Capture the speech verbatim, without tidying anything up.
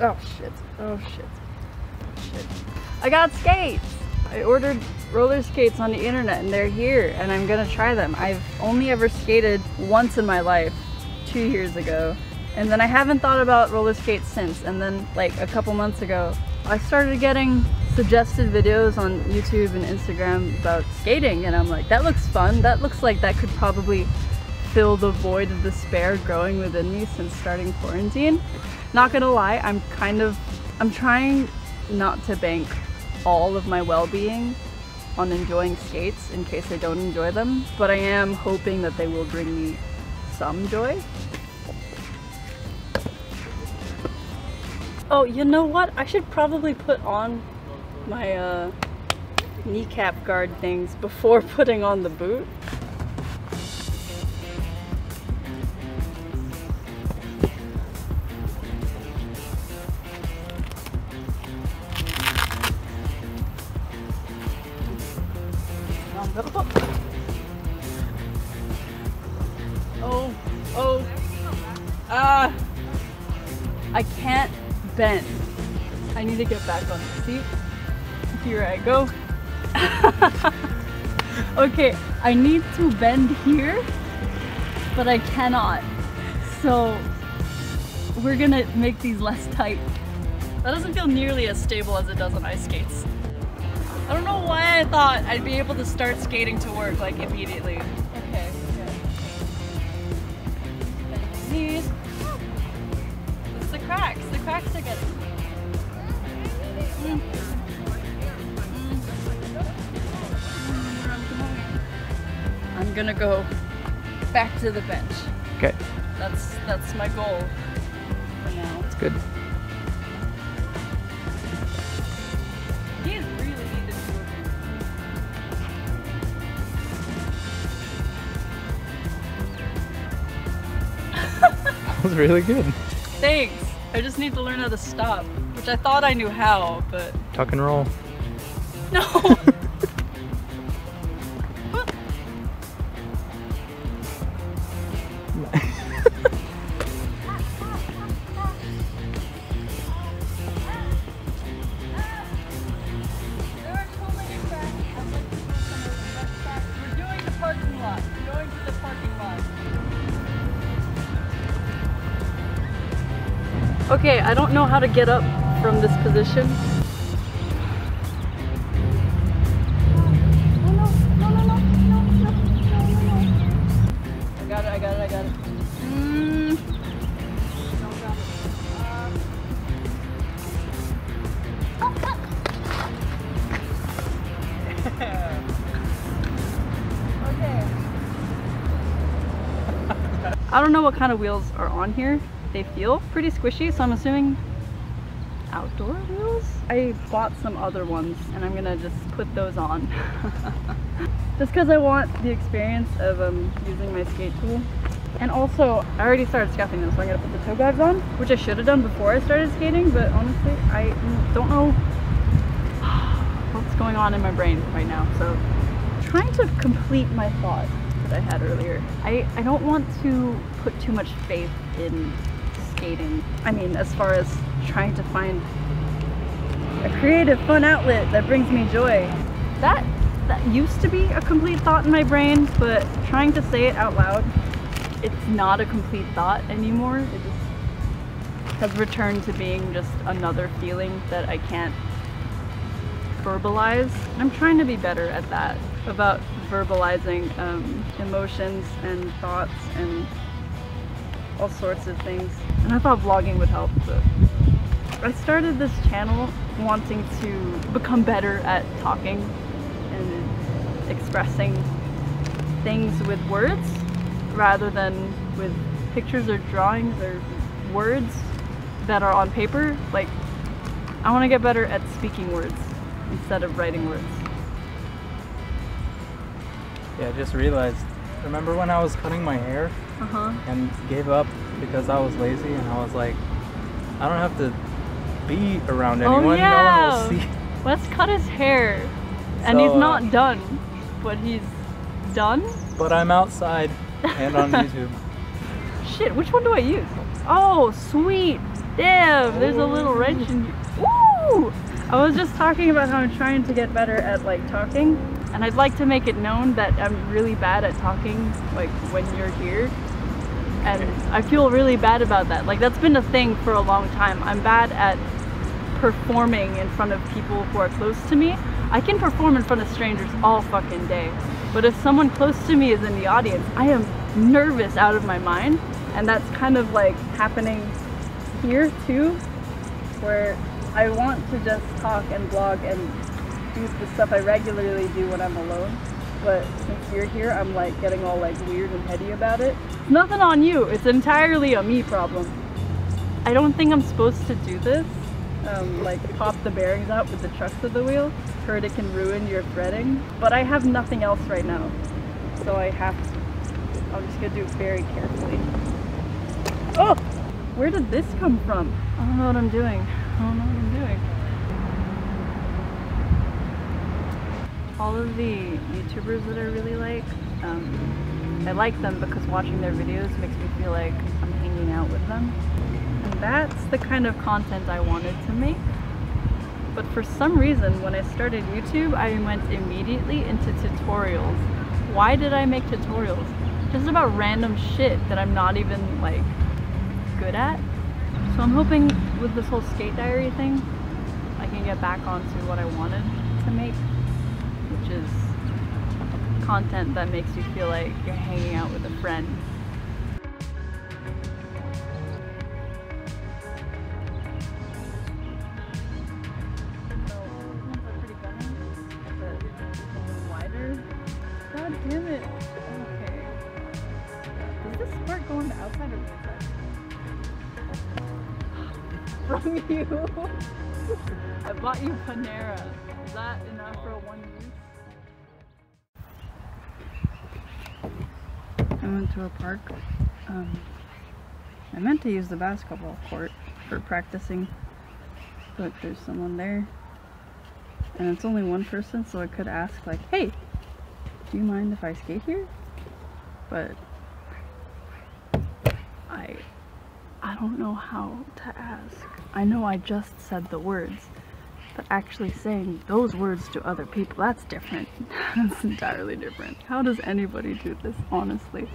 Oh shit, oh shit, shit. I got skates! I ordered roller skates on the internet and they're here and I'm gonna try them. I've only ever skated once in my life, two years ago. And then I haven't thought about roller skates since. And then like a couple months ago, I started getting suggested videos on YouTube and Instagram about skating and I'm like, that looks fun. That looks like that could probably fill the void of despair growing within me since starting quarantine. Not gonna lie, I'm kind of, I'm trying not to bank all of my well-being on enjoying skates in case I don't enjoy them, but I am hoping that they will bring me some joy. Oh, you know what? I should probably put on my uh, kneecap guard things before putting on the boot. Oh, oh, ah, uh, I can't bend. I need to get back on the seat. Here I go. Okay, I need to bend here, but I cannot. So we're gonna make these less tight. That doesn't feel nearly as stable as it does on ice skates. I don't know why I thought I'd be able to start skating to work like immediately. Okay, okay. Knees. It's the cracks. The cracks are getting. Mm. Mm. I'm gonna go back to the bench. Okay. That's that's my goal for now. It's good. That was really good. Thanks. I just need to learn how to stop, which I thought I knew how, but... Tuck and roll. No! We're doing the parking lot. We're going to the parking lot. Okay, I don't know how to get up from this position. No, no, no, no, no, no, no, no, no. I got it, I got it, I got it. Mm. No, got it. Uh... Oh, fuck! Yeah. Okay. I don't know what kind of wheels are on here. They feel pretty squishy, so I'm assuming outdoor wheels? I bought some other ones and I'm gonna just put those on. Just because I want the experience of um, using my skate tool. And also, I already started scuffing them, so I'm gonna put the toe guides on, which I should have done before I started skating, but honestly, I don't know what's going on in my brain right now. So I'm trying to complete my thought that I had earlier. I, I don't want to put too much faith in skating. I mean, as far as trying to find a creative, fun outlet that brings me joy. That that used to be a complete thought in my brain, but trying to say it out loud, it's not a complete thought anymore. It just has returned to being just another feeling that I can't verbalize. I'm trying to be better at that, about verbalizing um, emotions and thoughts and all sorts of things, and I thought vlogging would help, but I started this channel wanting to become better at talking and expressing things with words rather than with pictures or drawings or words that are on paper. Like, I want to get better at speaking words instead of writing words. Yeah, I just realized, remember when I was cutting my hair? Uh-huh. And gave up because I was lazy and I was like, I don't have to be around anyone. Oh, yeah. No one will see. Let's cut his hair. So, and he's not uh, done, but he's done. But I'm outside and on YouTube. Shit, which one do I use? Oh, sweet. Damn, there's a little wrench in you. Woo! I was just talking about how I'm trying to get better at like talking, and I'd like to make it known that I'm really bad at talking like when you're here. And I feel really bad about that. Like, that's been a thing for a long time. I'm bad at performing in front of people who are close to me. I can perform in front of strangers all fucking day, but if someone close to me is in the audience, I am nervous out of my mind. And that's kind of like happening here too, where I want to just talk and blog and do the stuff I regularly do when I'm alone. But since you're here, I'm like getting all like weird and heady about it. It's nothing on you, it's entirely a me problem. I don't think I'm supposed to do this. Um, like pop the bearings out with the trucks of the wheel. Heard it can ruin your threading. But I have nothing else right now. So I have to, I'm just gonna do it very carefully. Oh! Where did this come from? I don't know what I'm doing. I don't know what I'm doing. All of the YouTubers that I really like, um, I like them because watching their videos makes me feel like I'm hanging out with them. And that's the kind of content I wanted to make. But for some reason, when I started YouTube, I went immediately into tutorials. Why did I make tutorials? Just about random shit that I'm not even like good at. So I'm hoping with this whole skate diary thing, I can get back onto what I wanted to make, which is content that makes you feel like you're hanging out with a friend. Wider. God damn it! Okay. Does this spark go on the outside or the inside? From you! I bought you Panera. Is that enough for one use? I went to a park. Um, I meant to use the basketball court for practicing, but there's someone there, and it's only one person, so I could ask like, hey, do you mind if I skate here? But I, I don't know how to ask. I know I just said the words, but actually saying those words to other people, that's different. That's entirely different. How does anybody do this, honestly?